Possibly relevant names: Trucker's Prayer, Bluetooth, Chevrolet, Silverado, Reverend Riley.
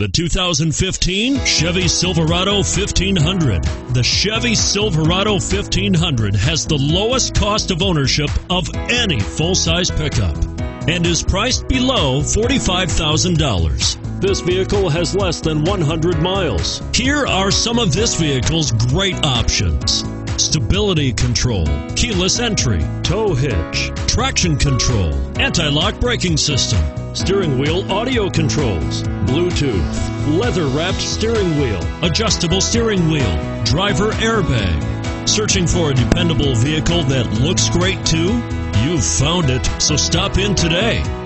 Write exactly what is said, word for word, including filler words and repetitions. The two thousand fifteen Chevy Silverado fifteen hundred. The Chevy Silverado fifteen hundred has the lowest cost of ownership of any full-size pickup and is priced below forty-five thousand dollars. This vehicle has less than one hundred miles. Here are some of this vehicle's great options: stability control, keyless entry, tow hitch, traction control, anti-lock braking system, steering wheel audio controls, Bluetooth, leather-wrapped steering wheel, adjustable steering wheel, driver airbag. Searching for a dependable vehicle that looks great too? You've found it, so stop in today.